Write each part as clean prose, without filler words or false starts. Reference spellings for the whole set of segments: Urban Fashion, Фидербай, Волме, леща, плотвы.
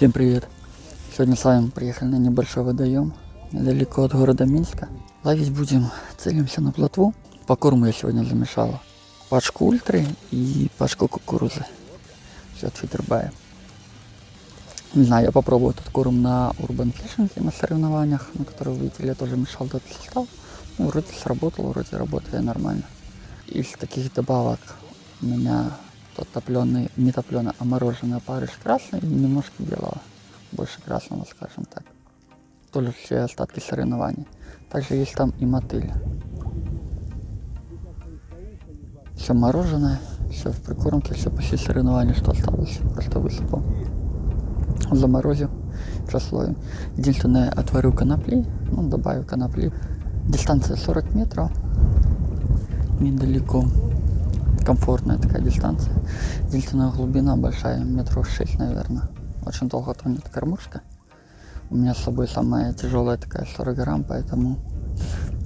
Всем привет! Сегодня с вами приехали на небольшой водоем, недалеко от города Минска. Ловить будем, целимся на плотву. По корму я сегодня замешала пачку ультры и пачку кукурузы. Все от Фидербая. Не знаю, я попробую этот корм на Urban Fashion, на соревнованиях, на которых, вы видели, я тоже мешал этот состав. Ну, вроде сработало, вроде работаю нормально. Из таких добавок у меня топленый, не топленый, а мороженое опарыш красный, немножко белого, больше красного, скажем так. Тоже все остатки соревнований. Также есть там и мотыль. Все мороженое, все в прикормке, все после соревнований, что осталось, просто высыпал. Заморозил прослоем. Единственное, отварю конопли, ну, добавил конопли. Дистанция 40 метров, недалеко. Комфортная такая дистанция. Единственная глубина большая, метров 6, наверное. Очень долго тонет кормушка. У меня с собой самая тяжелая такая 40 грамм, поэтому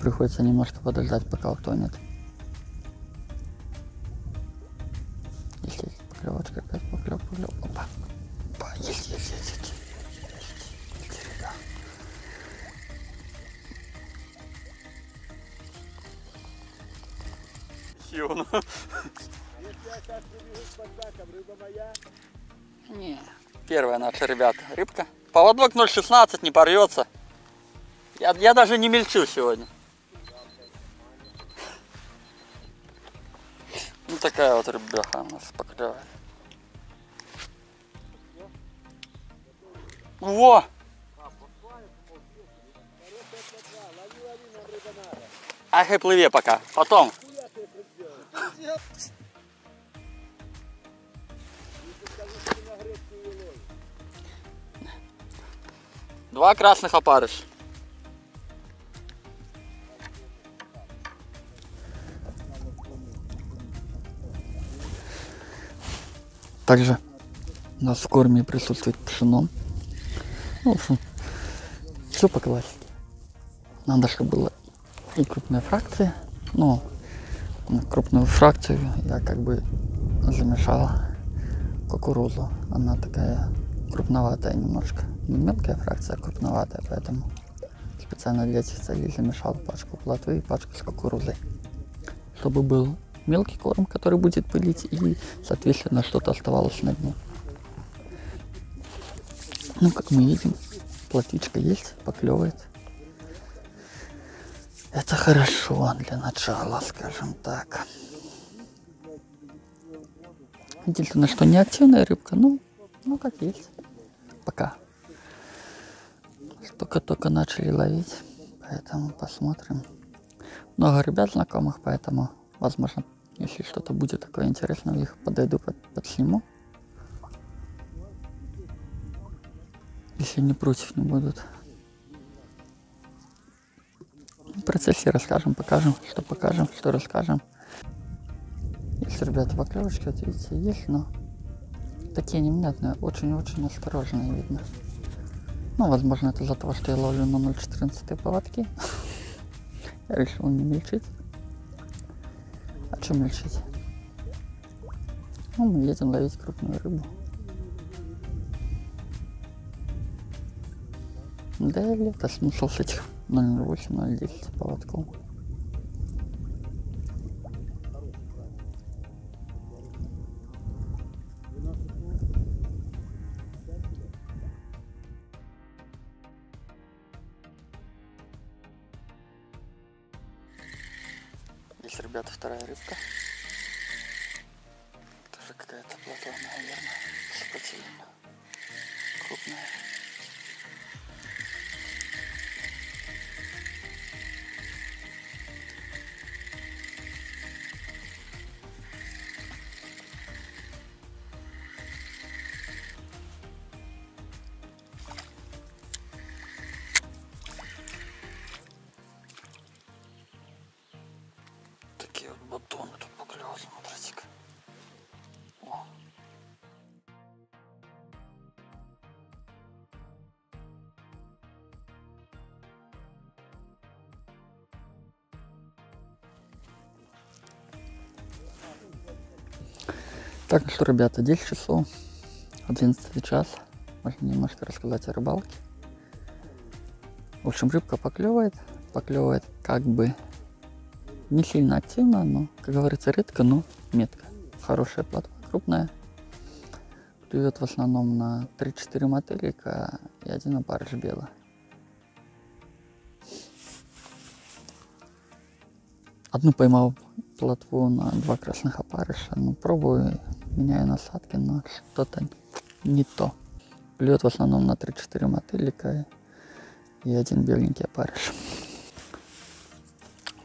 приходится немножко подождать, пока утонет. Если есть поклевочка, опять поклев. Опа. Есть. Если я сейчас прибегу с поддаком, рыба моя? Не, первая наша, ребята, рыбка. Поводок 0,16, не порвется. Я даже не мельчу сегодня. Ну такая вот рыбеха у нас поклевает. Во! Ах, и плыви пока, потом. Два красных опарыша. Также у нас в корме присутствует пшено. В общем, все по классике. Надо, чтобы было и крупная фракция, но крупную фракцию я как бы замешал кукурузу. Она такая крупноватая немножко. Не мелкая фракция, а крупноватая, поэтому специально для этих целей замешал пачку плотвы и пачку с кукурузой. Чтобы был мелкий корм, который будет пылить, и, соответственно, что-то оставалось на дне. Ну, как мы видим, плотвичка есть, поклевывает. Это хорошо для начала, скажем так. Единственное, что не активная рыбка, ну как есть. Пока. Только начали ловить, поэтому посмотрим. Много ребят знакомых, поэтому, возможно, если что-то будет такое интересное, я их подойду, подсниму. Если не против не будут. В процессе расскажем, покажем, что расскажем. Есть, ребята, поклевочки, вот видите, есть, но такие невнятные, очень-очень осторожные видно. Ну, возможно, это из-за того, что я ловлю на 0,14 поводки. Я решил не мельчить. А что мельчить? Ну, мы едем ловить крупную рыбу. Да или это смысл с этих 0,08-0,10 поводков. Здесь, ребята, вторая рыбка. Тоже какая-то плотва, наверное, сопротивлена. Крупная. Батон тут поклевал, смотрите-ка. О. Так, ну что, ребята, 10 часов, 11 час. немножко рассказать о рыбалке. В общем, рыбка поклевывает. Поклевывает как бы не сильно активно, но, как говорится, редко, но метко. Хорошая плотва, крупная. Плюет в основном на 3-4 мотылька и один опарыш белый. Одну поймал плотву на 2 красных опарыша. Ну, пробую, меняю насадки, но что-то не то. Плюет в основном на 3-4 мотылька и один беленький опарыш.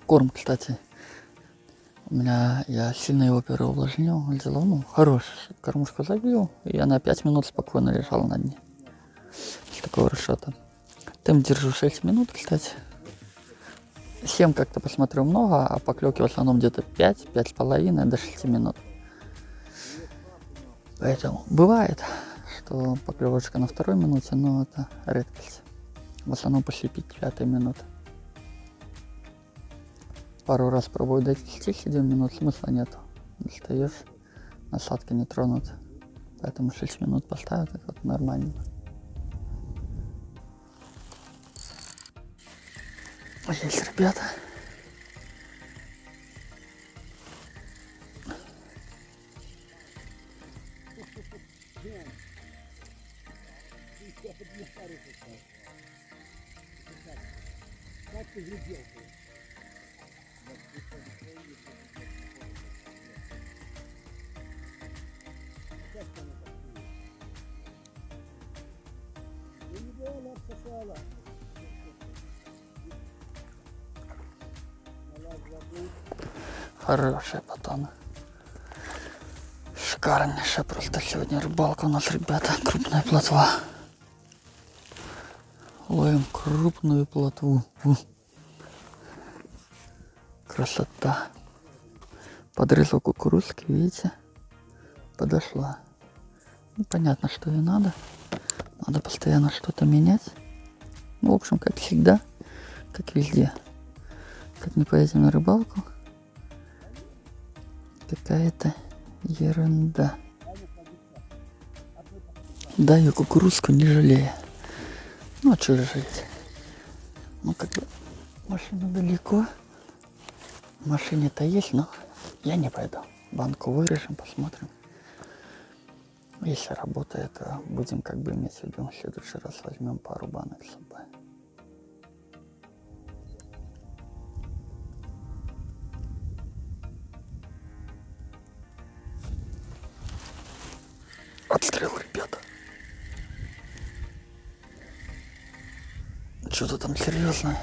Корм, кстати, у меня, я сильно его переувлажнил, взял, ну, хороший, кормушку забил, и она 5 минут спокойно лежала на дне. С такого расчета. Темп держу 6 минут, кстати. 7 как-то посмотрю много, а поклевки в основном где-то 5-5,5 до 6 минут. Поэтому бывает, что поклевочка на 2 минуте, но это редкость. В основном после 5-5 минуты. Пару раз пробую дать 6-7 минут, смысла нету. Достаешь, насадка не тронута. Поэтому 6 минут поставил, это вот нормально. Есть, ребята. Хорошие патаны. Шикарнейшая просто сегодня рыбалка у нас, ребята. Крупная плотва. Ловим крупную плотву. Красота. Подрезал кукурузки, видите? Подошла. Ну, понятно, что и надо. Надо постоянно что-то менять. Ну, в общем, как всегда, как везде. Как не поедем на рыбалку. Какая-то ерунда. Даю кукурузку, не жалея. Ну, а что же жалеть? Ну, как бы машина далеко. Машине-то есть, но я не пойду. Банку вырежем, посмотрим. Если работает, то будем как бы иметь в виду. В следующий раз возьмем пару банок с собой. Отстрел, ребята. Что-то там серьезное.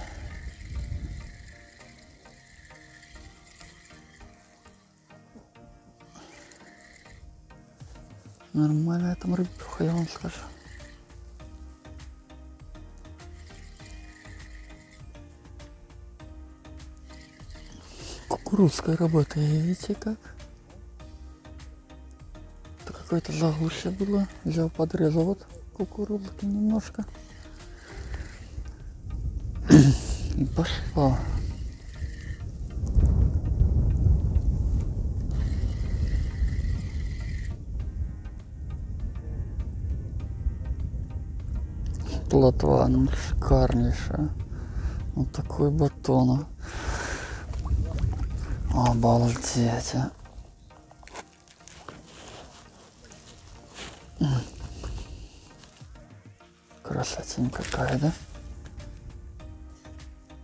Нормальная там рыбка, я вам скажу. Кукурузская работа, видите как? Какое-то заглушье было, взял, подрезал вот кукурузки немножко и пошло. Плотва, ну, шикарнейшая, вот такой батон, обалдеть. Красотень какая, да?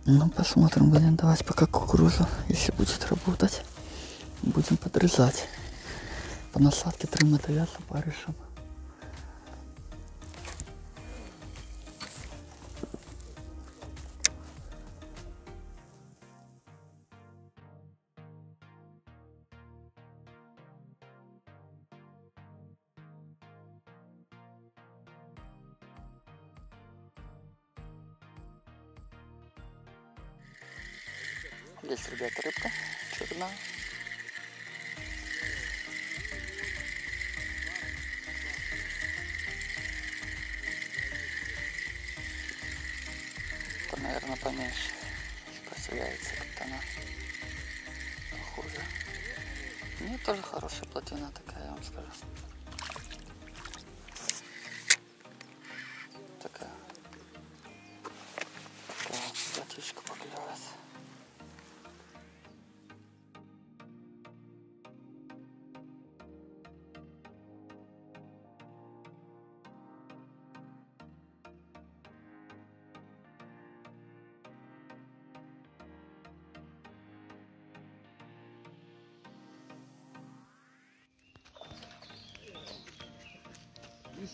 Ну, посмотрим, блин, давайте пока кукурузу, если будет работать, будем подрезать. По насадке 3 мотыля с опарышем. Здесь, ребята, рыбка черная. Это, наверное, поменьше. Поселяется как-то она хуже. Ну, тоже хорошая плотина такая, я вам скажу.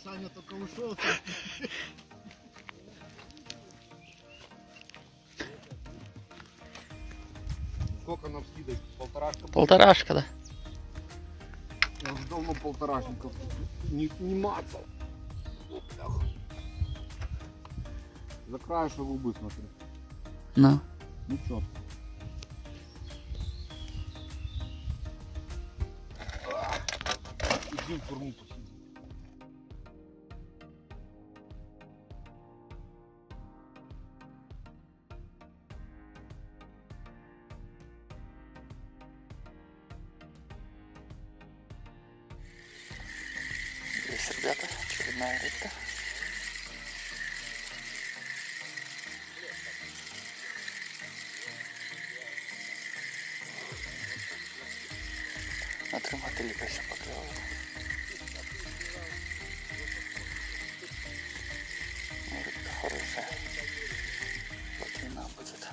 Саня только ушел. Сколько нам скидок? Полторашка? Полторашка, да. Я уже давно полторашников не мацал. Закраешь губы, смотри. Ну. Ну чё? Иди в форму посиди. Здесь, ребята, очередная рыбка. Мотылька еще поклевала. Рыбка хорошая. Вот и нам будет.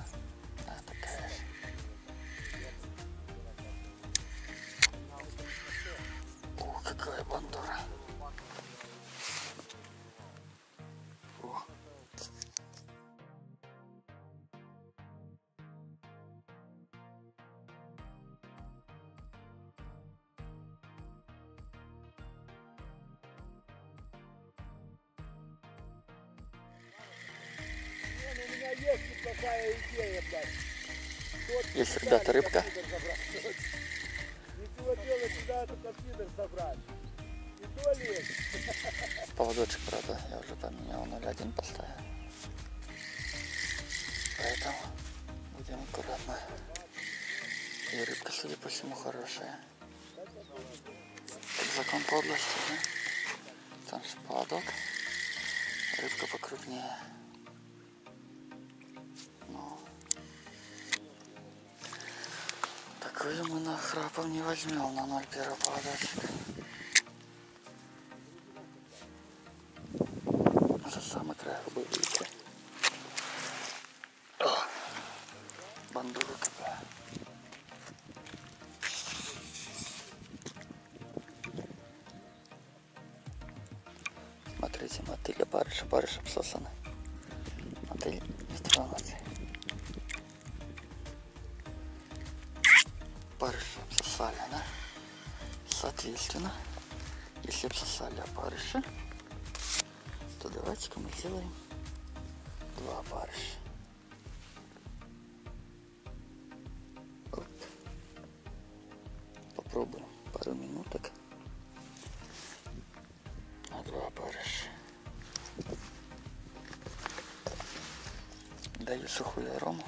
Да, такая же. О, какая бандура. О. Есть, ребята, рыбка. Поводочек, правда, я уже поменял, 0,1 поставил. Поэтому будем аккуратно. И рыбка, судя по всему, хорошая. Как закон подлости, да? Там же поводок. Рыбка покрупнее. Такую мы на храпом не возьмем, на 0,1 поводочек. Это самый край был, видите. Бандура какая. Смотрите, мотыль, барыш обсосаны. Мотыль не тронутый. Барыши обсосали, да? Соответственно, если обсосали опарыши, то давайте-ка мы сделаем 2 опарыша. Попробуем пару минуток на 2 опарыша. Даю сухую арому.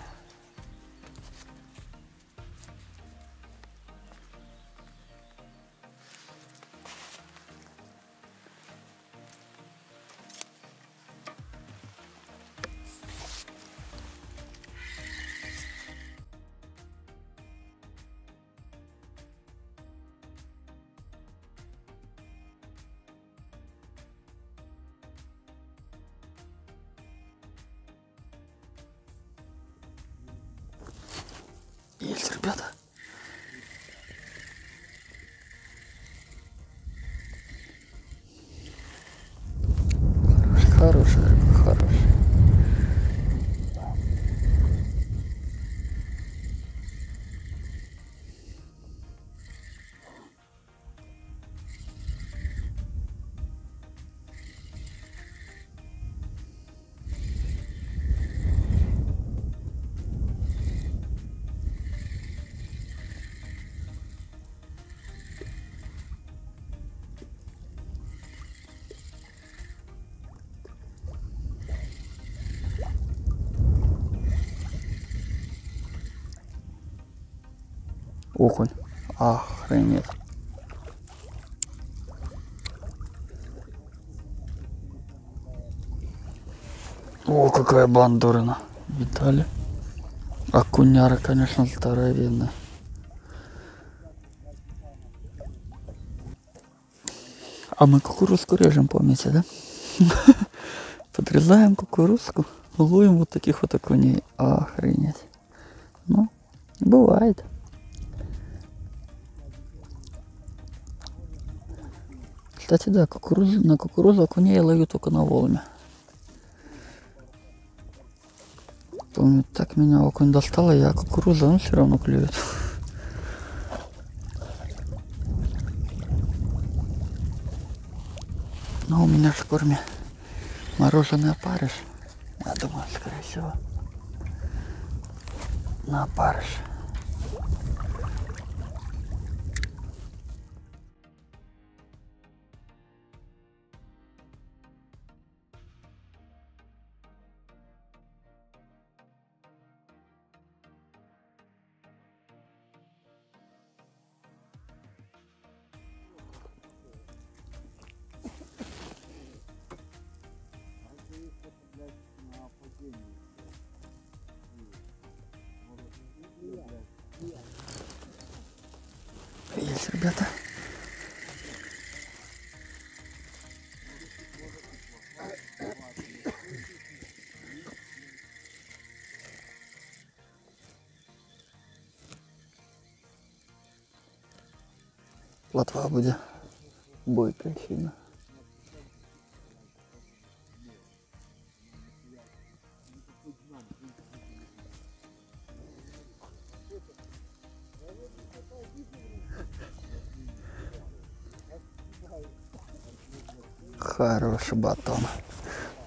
Есть, ребята. Хорошая рыбка, хорошая. Окунь. Охренеть. О, какая бандурина. Видали? Окуняра, конечно, здоровенная. А мы кукурузку режем, помните, да? Подрезаем кукурузку, ловим вот таких вот окуней. Охренеть. Ну, бывает. Кстати, да, на кукурузу окуней я ловлю только на Волме. Помню, так меня окунь достала, я кукурузу, он все равно клюет. Но у меня в корме мороженое опарыш. Я думаю, скорее всего, на опарыш. Есть, ребята. Плотва будет бойкая сильно. Хороший батон.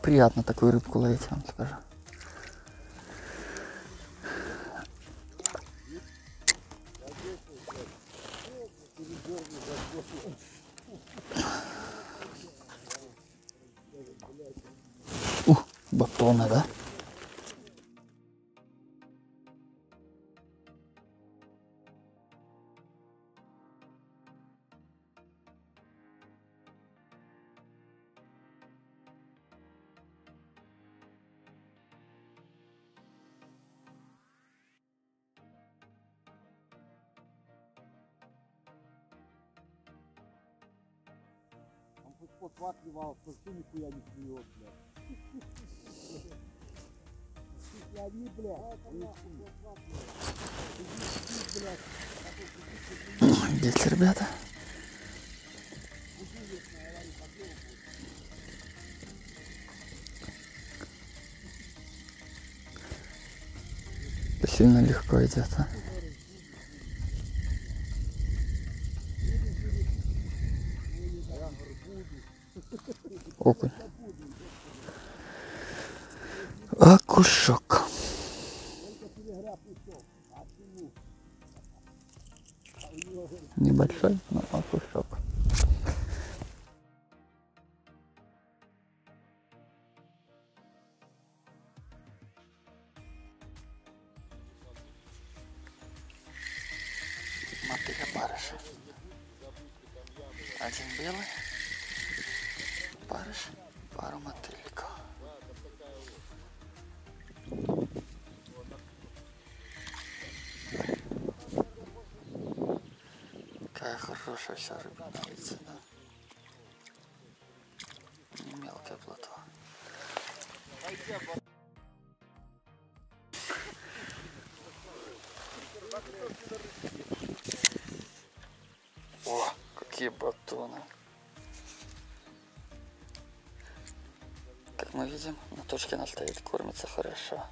Приятно такую рыбку ловить, вам скажу. Ух, батоны, да? Вот плакивал, почти нихуя не клюет, блядь. Они, блядь. Здесь, ребята. Сильно легко идет, а? Окунь. Окушок. Небольшой, но окушок. Смотри, опарыш. Один белый. Парыш, пару мотыльников. Какая хорошая вся рыба на улице, да? Не мелкая плотва. О, какие батоны! Мы видим, на точке она стоит, кормится хорошо.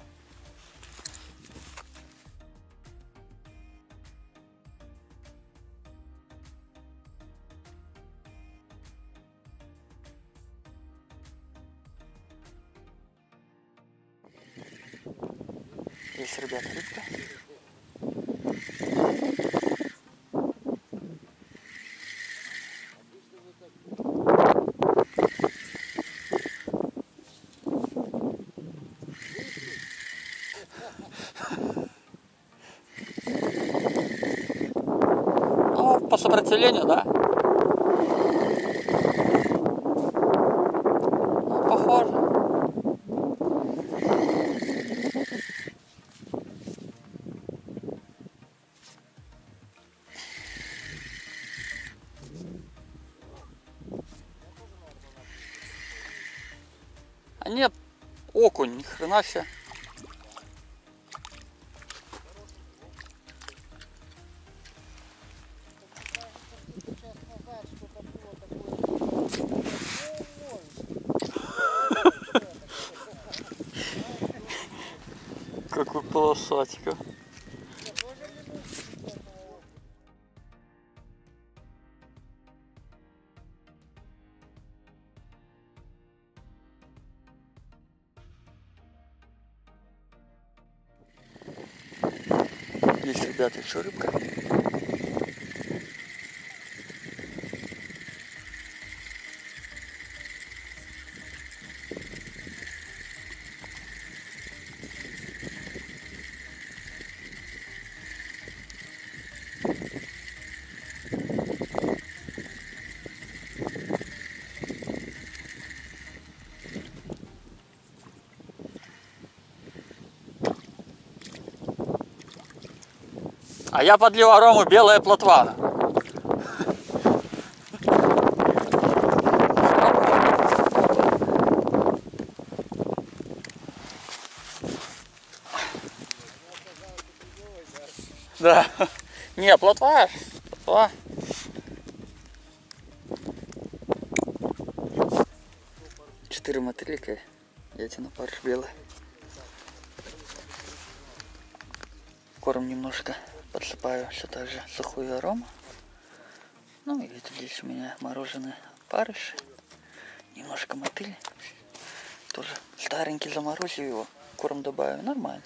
Есть, ребята, рыбка. По сопротивлению, да? Ну, похоже. А нет, окунь, ни хрена себе. полосатика. Есть, ребята, еще рыбка. А я подлил арому белая плотва. Да. Не, плотва. Плотва. Четыре мотылька. Я тебе напаришь белый. Корм немножко. Подсыпаю все так же сухую арому. Ну и вот здесь у меня мороженые опарыши. Немножко мотыли. Тоже старенький, заморозил его. Корм добавил. Нормально.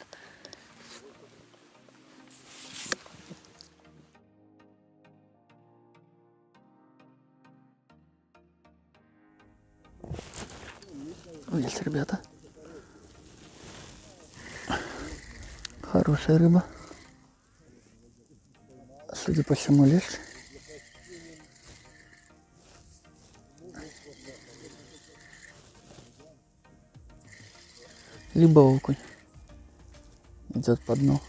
Есть, ребята. Хорошая рыба. Судя по всему, лес. Либо окунь идет по дну.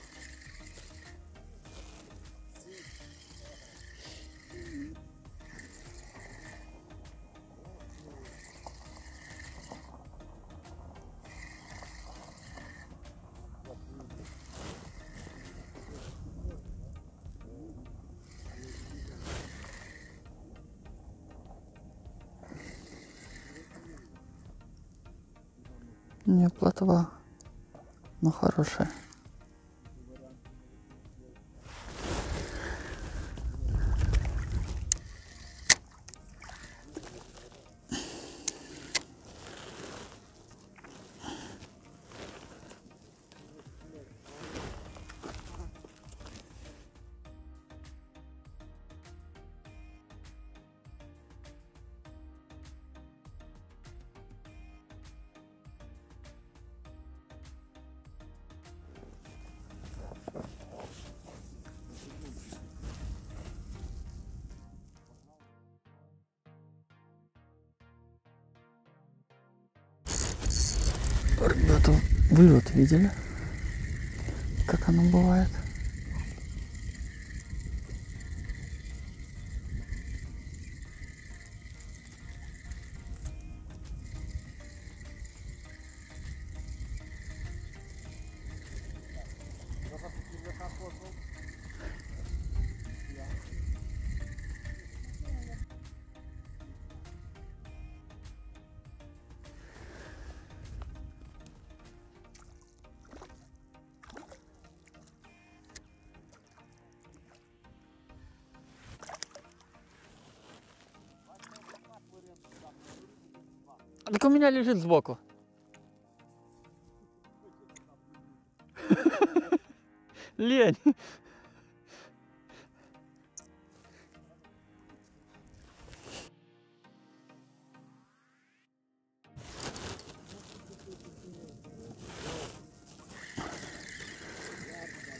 Не плотва, но хорошая. Ребята, вы вот видели, как оно бывает. Так у меня лежит сбоку. Лень.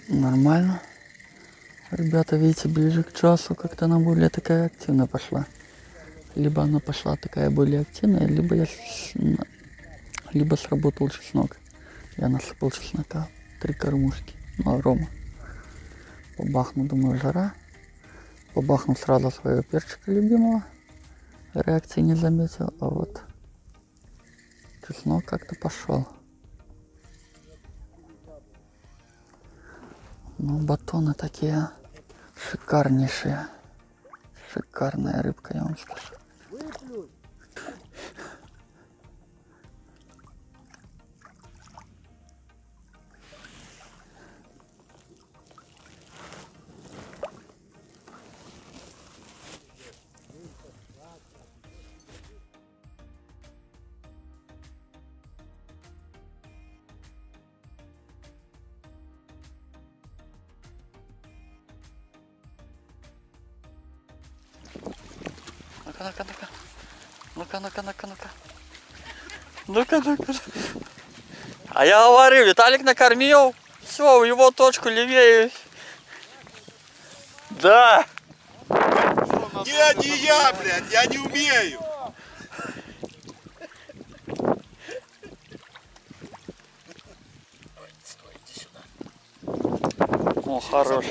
Нормально. Ребята, видите, ближе к часу как-то она более такая активная пошла. Либо она пошла такая более активная, либо я сработал чеснок. Я насыпал чеснока, 3 кормушки, ну, арома. Побахну, думаю, жара. Побахну сразу своего перчика любимого. Реакции не заметил, а вот чеснок как-то пошел. Ну, батоны такие шикарнейшие. Шикарная рыбка, я вам скажу. Ну-ка. А я говорю, Виталик накормил. Все, в его точку левее. Да. Нет, не я, блядь, я не умею. Стой, иди сюда. О, хорош.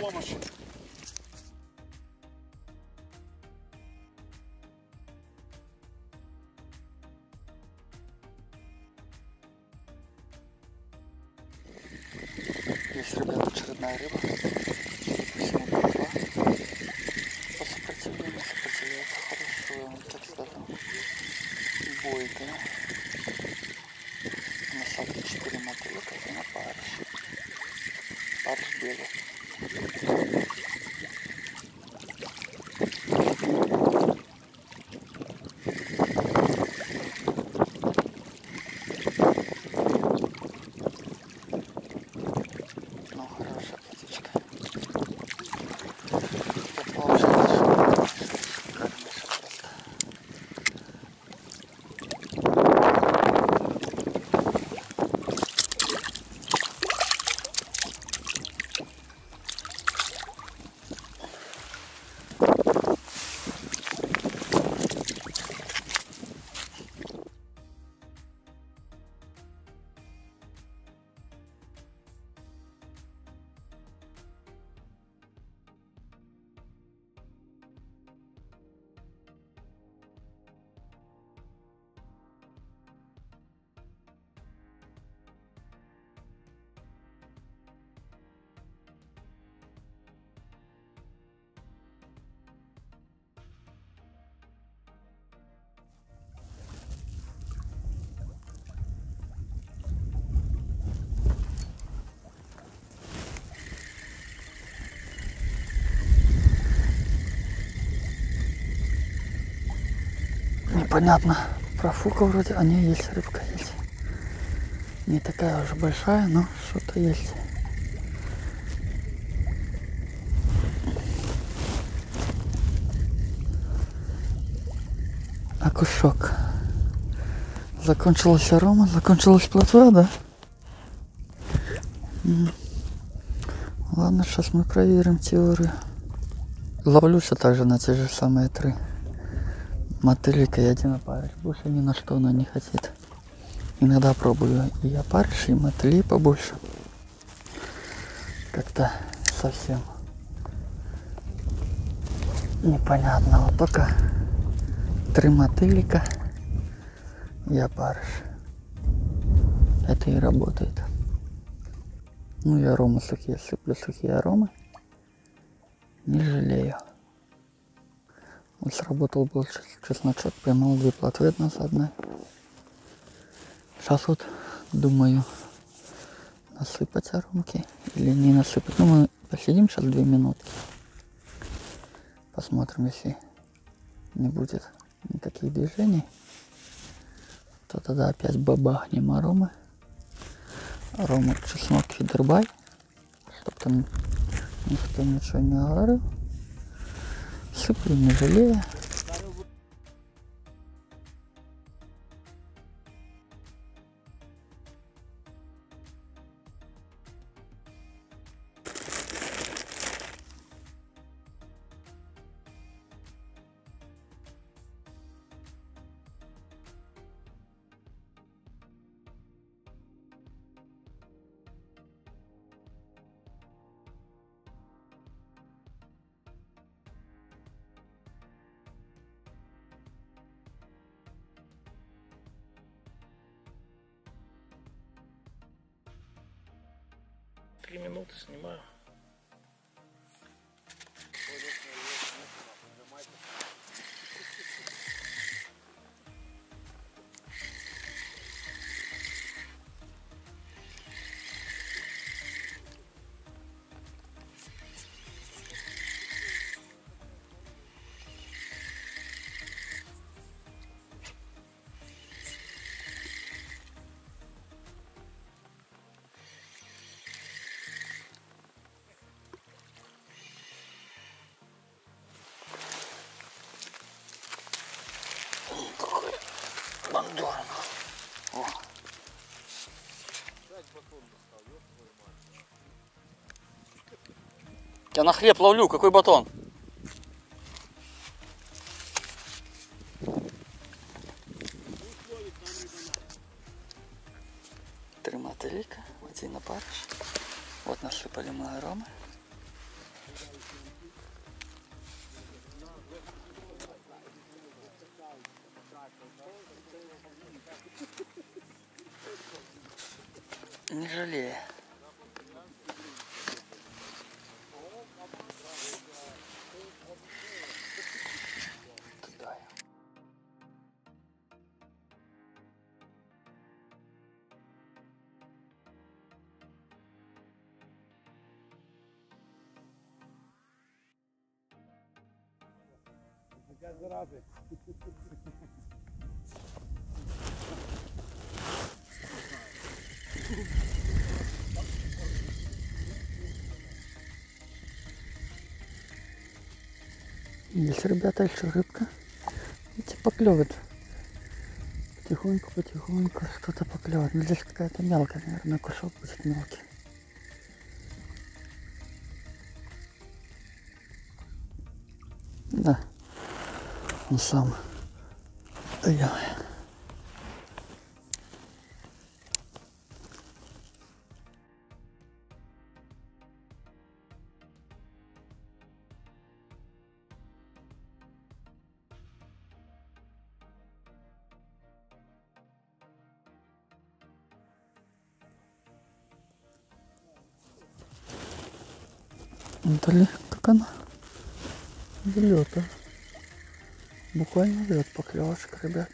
Здесь, ребята, очередная рыба. По сопротивлению сопротивляется хорошо. Вот так скажем. Бойко. Насадки 4 мотылка и на парыш. Парыш белый. Понятно, профука вроде, а не, есть рыбка, есть. Не такая уже большая, но что-то есть. Окушок. Закончилась арома, закончилась плотва, да? Ладно, сейчас мы проверим теорию. Ловлюся также на те же самые 3. Мотылька и один опарыш. Больше ни на что она не хотит. Иногда пробую и опарыш, и мотылей побольше. Как-то совсем непонятного. Пока 3 мотылька и опарыш. Это и работает. Ну и аромы сухие. Сыплю сухие аромы. Не жалею. Вот сработал был чесночок, поймал 2 плотвы от нас одна. Сейчас вот думаю, насыпать аромки или не насыпать. Ну мы посидим сейчас 2 минутки. Посмотрим, если не будет никаких движений, то тогда опять бабахнем аромы. Аромы чеснок Фидербай, чтобы там никто ничего не говорил. Сыплю, не жалея. Минуты снимаю. вам дорого. О. Я на хлеб ловлю, какой батон? Три мотылька, один напарыш. Вот насыпали мы аромы. Не жалею. Здесь, ребята, еще рыбка. Видите, поклевывает. Потихоньку, потихоньку что-то поклевывает. Но здесь какая-то мелкая, наверное, кусок будет мелкий. Да, он сам делает. Вот ли, как она вьет, а? Буквально вьет поклевочка, ребят.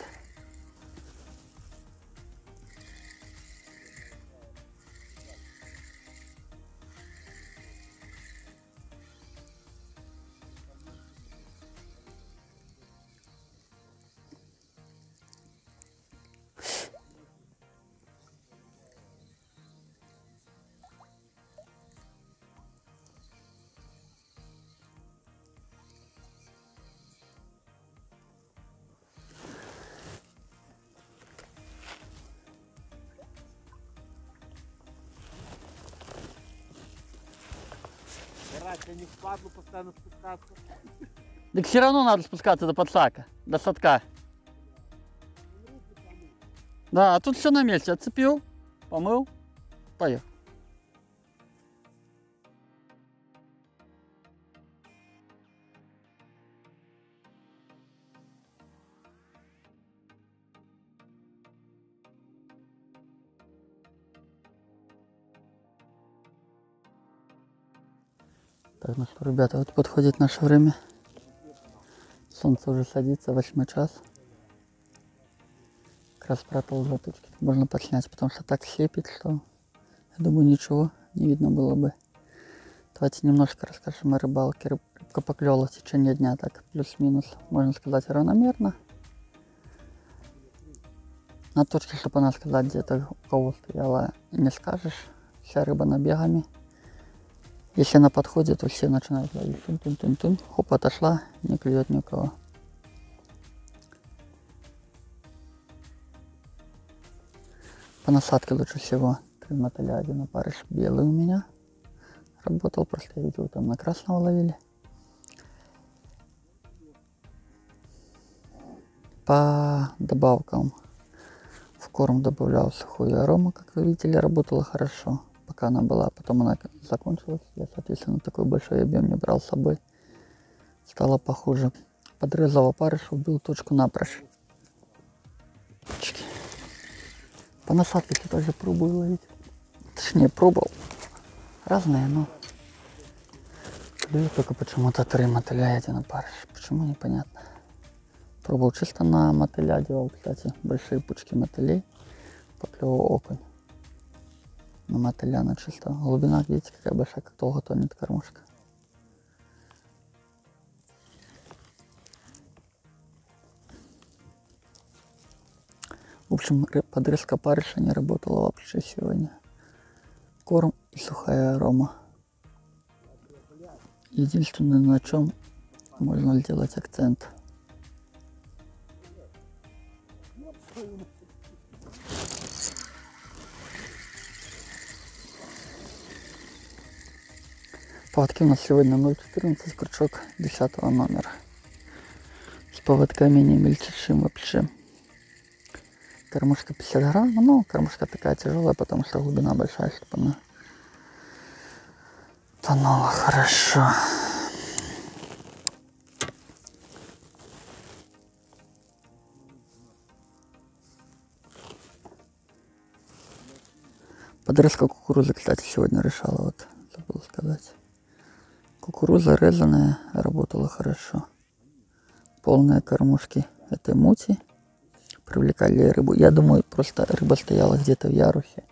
Я не впаду, постоянно спускаться. Так все равно надо спускаться до подсака, до садка. Да, а тут все на месте. Отцепил, помыл, поехал. Так, ну что, ребята, вот подходит наше время. Солнце уже садится, 8 час. Как раз протолкнуло тучки. Можно подснять, потому что так слепит, что, я думаю, ничего не видно было бы. Давайте немножко расскажем о рыбалке. Рыбка поклевала в течение дня, так, плюс-минус, можно сказать, равномерно. На точке, чтобы она сказать, где-то у кого стояла, не скажешь. Вся рыба набегами. Если она подходит, то все начинают ловить. Тун-тун-тун-тун. Хоп, отошла, не клюет ни у кого. По насадке лучше всего. 3 мотыля, 1 опарыш. Белый у меня работал, просто я видел, там на красного ловили. По добавкам в корм добавлял сухую арому, как вы видели, работала хорошо. Пока она была, потом она закончилась, я, соответственно, такой большой объем не брал с собой. Стало похуже. Подрезал опарыш, убил точку напрочь. Точки. По насадке я тоже пробую ловить. Точнее, пробовал. Разные, но... Клюет только почему-то 3 мотыля и 1 опарыш. Почему, непонятно. Пробовал чисто на мотыля, делал, кстати, большие пучки мотылей. Поклевал окунь. На мотыля, на чисто. Глубина, видите, какая большая, как долго тонет кормушка. В общем, подрезка опарыша не работала вообще сегодня. Корм и сухая арома. Единственное, на чем можно сделать акцент. Поводки у нас сегодня 0,14, крючок 10 номера. С поводками не мельчишим вообще. Кормушка 50 грамм, но кормушка такая тяжелая, потому что глубина большая, чтобы она тонула хорошо. Подрезка кукурузы, кстати, сегодня решала, вот забыл сказать. Кукуруза резаная работала хорошо. Полные кормушки этой мути привлекали рыбу. Я думаю, просто рыба стояла где-то в ярухе.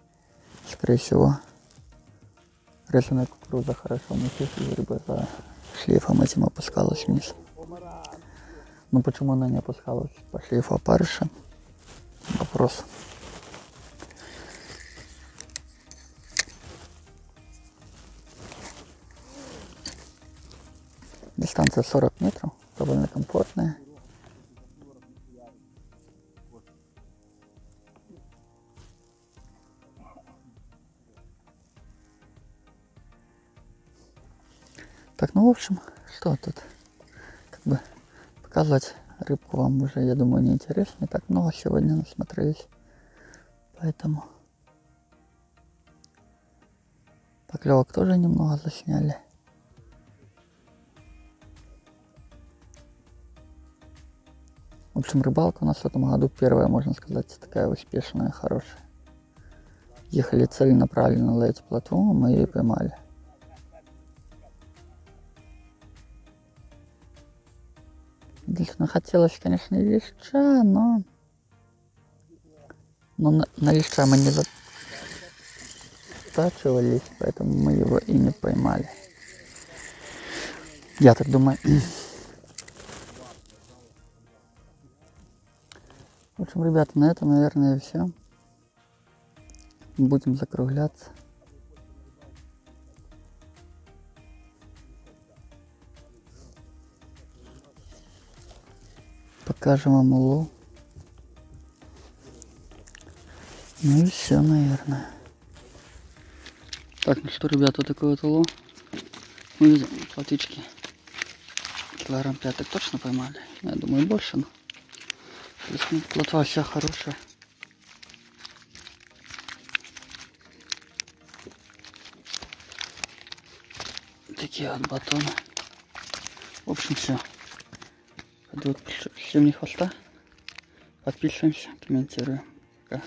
Скорее всего, резаная кукуруза хорошо мутит, и рыба за шлейфом этим опускалась вниз. Но почему она не опускалась по шлейфу опарыша? Вопрос. Дистанция 40 метров, довольно комфортная. Так, ну в общем, что тут? Как бы показывать рыбку вам уже, я думаю, неинтересно. Так много сегодня насмотрелись. Поэтому поклевок тоже немного засняли. В общем, рыбалка у нас в этом году первая, можно сказать, такая успешная, хорошая. Ехали целенаправленно ловить плотву, мы ее поймали. Лично хотелось, конечно, и леща, но на леща мы не затачивались, поэтому мы его и не поймали. Я так думаю. В общем, ребята, на этом, наверное, все. Будем закругляться. Покажем вам улов. Ну и все, наверное. Так, ну что, ребята, вот такой вот улов. Мы видим плотички. Килограмм 5 точно поймали. Я думаю, больше, но... Плотва вся хорошая. Такие вот батоны. В общем, все. Пойду, всем не хвоста. Подписываемся, комментируем. Пока.